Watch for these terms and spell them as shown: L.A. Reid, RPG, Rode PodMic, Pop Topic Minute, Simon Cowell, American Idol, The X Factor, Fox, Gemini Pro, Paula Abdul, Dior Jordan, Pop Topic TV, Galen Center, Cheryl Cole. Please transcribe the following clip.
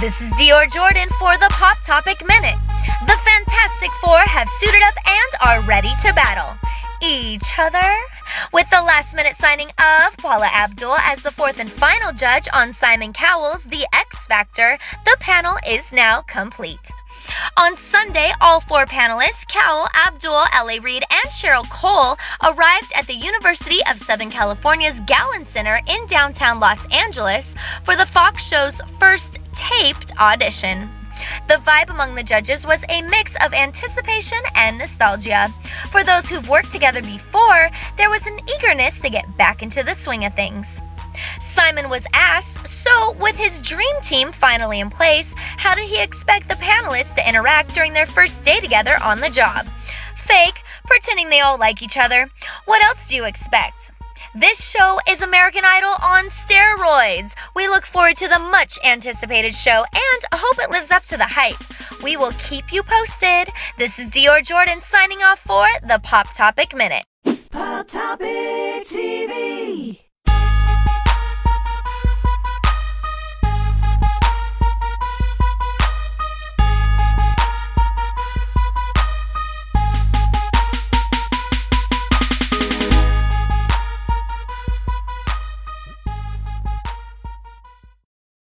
This is Dior Jordan for the Pop Topic Minute. The Fantastic Four have suited up and are ready to battle each other, with the last-minute signing of Paula Abdul as the fourth and final judge on Simon Cowell's The X Factor. The panel is now complete. On Sunday, all four panelists, Cowell, Abdul, L.A. Reid, and Cheryl Cole, arrived at the University of Southern California's Galen Center in downtown Los Angeles for the Fox show's first taped audition. The vibe among the judges was a mix of anticipation and nostalgia. For those who've worked together before, there was an eagerness to get back into the swing of things. Simon was asked, so with his dream team finally in place, how did he expect the panelists to interact during their first day together on the job? Fake, pretending they all like each other. What else do you expect? This show is American Idol on steroids. We look forward to the much anticipated show and hope it lives up to the hype. We will keep you posted. This is Dior Jordan signing off for the Pop Topic Minute. Pop Topic TV.